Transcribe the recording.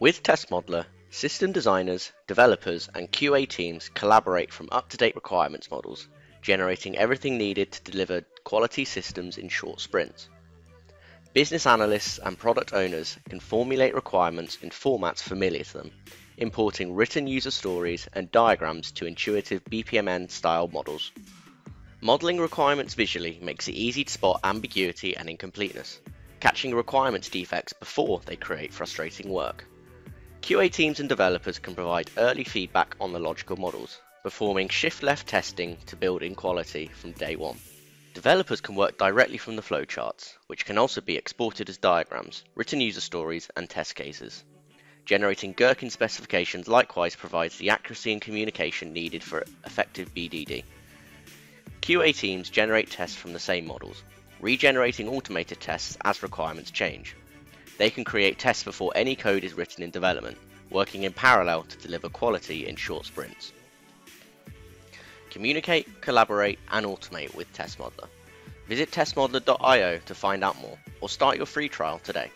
With Test Modeller, system designers, developers, and QA teams collaborate from up-to-date requirements models, generating everything needed to deliver quality systems in short sprints. Business analysts and product owners can formulate requirements in formats familiar to them, importing written user stories and diagrams to intuitive BPMN-style models. Modeling requirements visually makes it easy to spot ambiguity and incompleteness, catching requirements defects before they create frustrating work. QA teams and developers can provide early feedback on the logical models, performing shift-left testing to build in quality from day one. Developers can work directly from the flowcharts, which can also be exported as diagrams, written user stories, and test cases. Generating Gherkin specifications likewise provides the accuracy and communication needed for effective BDD. QA teams generate tests from the same models, regenerating automated tests as requirements change. They can create tests before any code is written in development, working in parallel to deliver quality in short sprints. Communicate, collaborate, and automate with Test Modeller. Visit TestModeller.io to find out more, or start your free trial today.